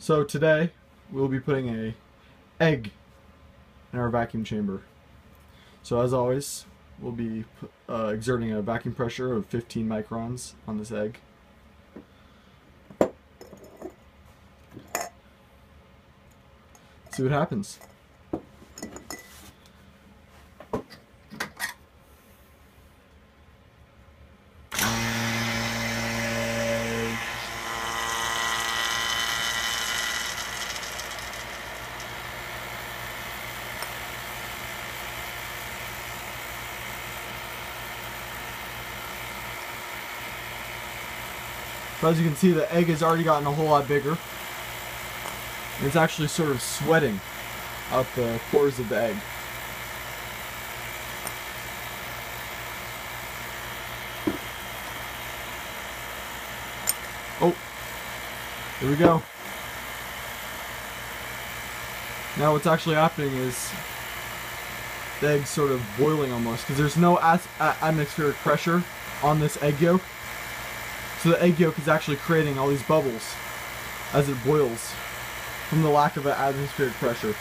So today we'll be putting an egg in our vacuum chamber. So as always, we'll be exerting a vacuum pressure of 15 microns on this egg. See what happens. But as you can see, the egg has already gotten a whole lot bigger. And it's actually sort of sweating out the pores of the egg. Oh, here we go. Now what's actually happening is the egg's sort of boiling almost, because there's no atmospheric pressure on this egg yolk. So the egg yolk is actually creating all these bubbles as it boils from the lack of atmospheric pressure.